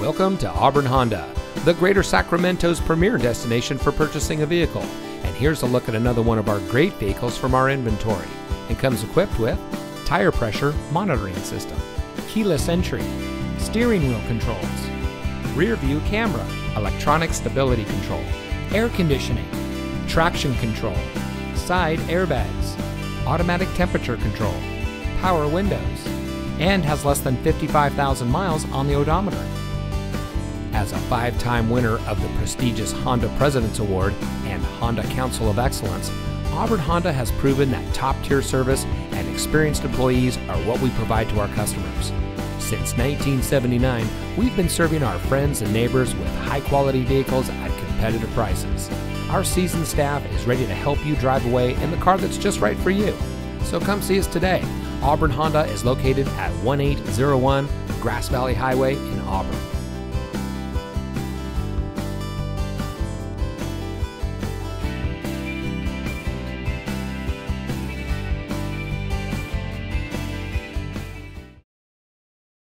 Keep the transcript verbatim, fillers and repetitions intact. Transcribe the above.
Welcome to Auburn Honda, the Greater Sacramento's premier destination for purchasing a vehicle. And here's a look at another one of our great vehicles from our inventory. It comes equipped with tire pressure monitoring system, keyless entry, steering wheel controls, rear view camera, electronic stability control, air conditioning, traction control, side airbags, automatic temperature control, power windows, and has less than fifty-five thousand miles on the odometer. As a five-time winner of the prestigious Honda President's Award and Honda Council of Excellence, Auburn Honda has proven that top-tier service and experienced employees are what we provide to our customers. Since nineteen seventy-nine, we've been serving our friends and neighbors with high-quality vehicles at competitive prices. Our seasoned staff is ready to help you drive away in the car that's just right for you. So come see us today. Auburn Honda is located at eighteen oh one Grass Valley Highway in Auburn.